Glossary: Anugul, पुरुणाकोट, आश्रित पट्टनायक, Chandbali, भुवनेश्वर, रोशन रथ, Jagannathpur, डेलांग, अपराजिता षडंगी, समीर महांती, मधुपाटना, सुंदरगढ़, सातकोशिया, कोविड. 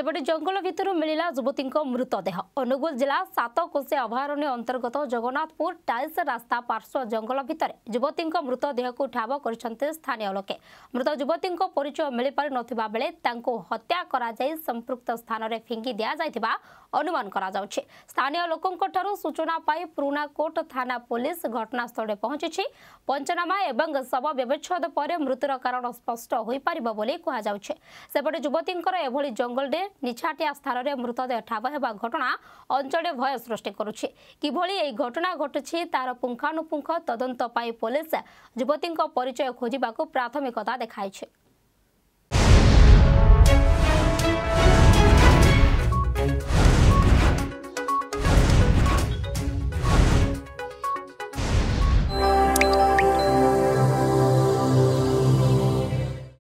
सेपटे जंगल भितर मिला युवती मृतदेह। अनुगुल जिला सातकोशिया अभयारण्य अंतर्गत जगन्नाथपुर टाइल्स रास्ता पार्श्व जंगल भितर युवती मृतदेह को ठाब कर स्थानीय लोके। मृत युवती परिचय मिल पार नथिबा बेले हत्या करा जाय संपृक्त स्थान में फिंगी दिया जायथिबा अनुमान करा जाउछि। स्थानीय लोकंक ठारो सूचना पाई पुरुणाकोट थाना पुलिस घटनास्थल पहुंची पंचनामा एवं शव व्यवच्छेद पर मृत्युर कारण स्पष्ट हो पारिबो बोली कहा जाउछि। सेपटे युवतींकर एभली जंगल रे निछाटिया स्थान में मृतदेह ठाब हेबा घटना अंचले भय सृष्टि करुछि। किभली एई घटना घटछि तार पुंखानुपुंख तदंत पाई पुलिस युवतींक परिचय खोजिबाकू प्राथमिकता देखाइछि।